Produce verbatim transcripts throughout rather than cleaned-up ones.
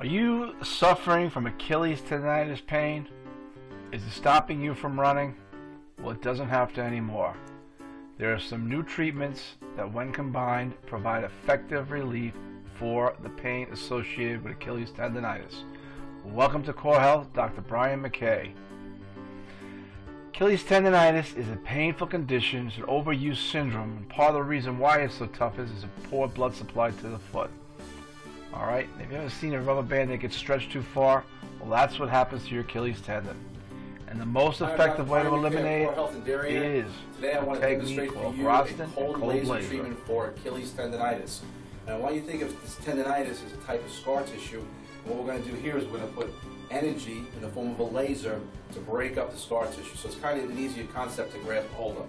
Are you suffering from Achilles tendinitis pain? Is it stopping you from running? Well, it doesn't have to anymore. There are some new treatments that, when combined, provide effective relief for the pain associated with Achilles tendinitis. Welcome to Core Health, Doctor Brian McKay. Achilles tendinitis is a painful condition. It's an overuse syndrome. And part of the reason why it's so tough is it's a poor blood supply to the foot. All right, if you've ever seen a rubber band that gets stretched too far, well, that's what happens to your Achilles tendon. And the most effective way to eliminate it is a technique called Graston and cold laser treatment for Achilles tendinitis. And I want you to think of this tendinitis as a type of scar tissue. And what we're going to do here is we're going to put energy in the form of a laser to break up the scar tissue. So it's kind of an easier concept to grasp hold of.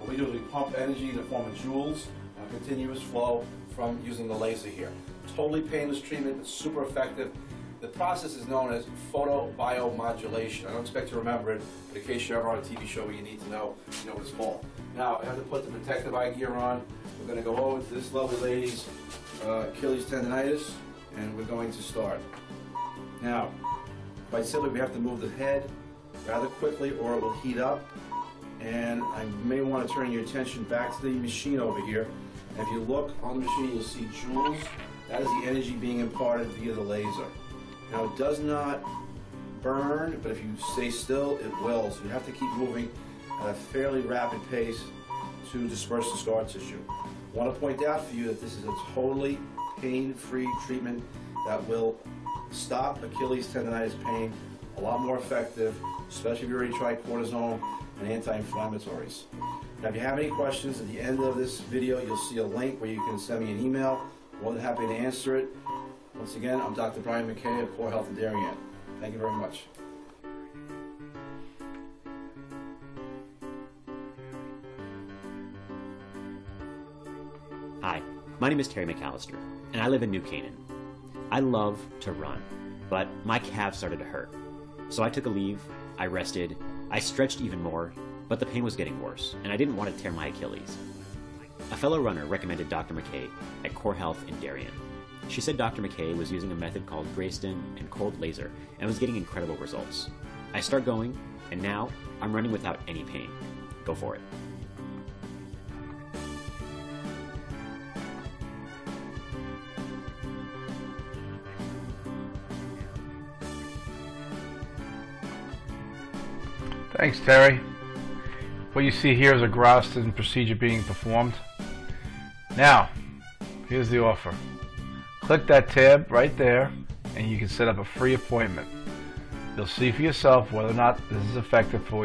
What we do is we pump energy in the form of joules on a continuous flow from using the laser here. Totally painless treatment, but super effective. The process is known as photobiomodulation. I don't expect you to remember it, but in case you're ever on a T V show where you need to know, you know what it's called. Now, I have to put the protective eye gear on. We're going to go over to this lovely lady's uh, Achilles tendinitis, and we're going to start. Now, quite simply, we have to move the head rather quickly or it will heat up. And I may want to turn your attention back to the machine over here. If you look on the machine, you'll see joules. That is the energy being imparted via the laser. Now, it does not burn, but if you stay still, it will. So you have to keep moving at a fairly rapid pace to disperse the scar tissue. I want to point out for you that this is a totally pain-free treatment that will stop Achilles tendinitis pain, a lot more effective, especially if you already tried cortisone and anti-inflammatories. Now, if you have any questions, at the end of this video, you'll see a link where you can send me an email. More than happy to answer it. Once again, I'm Doctor Brian McKay of Core Health in Darien. Thank you very much. Hi, my name is Terry McAllister, and I live in New Canaan. I love to run, but my calves started to hurt. So I took a leave, I rested, I stretched even more, but the pain was getting worse, and I didn't want to tear my Achilles. A fellow runner recommended Doctor McKay at Core Health in Darien. She said Doctor McKay was using a method called Graston and cold laser and was getting incredible results. I start going, and now I'm running without any pain. Go for it. Thanks, Terry. What you see here is a Graston procedure being performed. Now, here's the offer. Click that tab right there and you can set up a free appointment. You'll see for yourself whether or not this is effective for you.